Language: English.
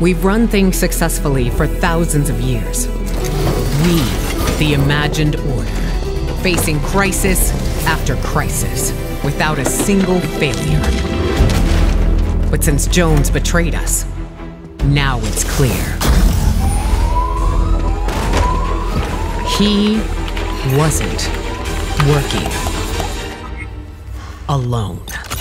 We've run things successfully for thousands of years. We, the imagined order, facing crisis after crisis, without a single failure. But since Jones betrayed us, now it's clear. He wasn't working alone.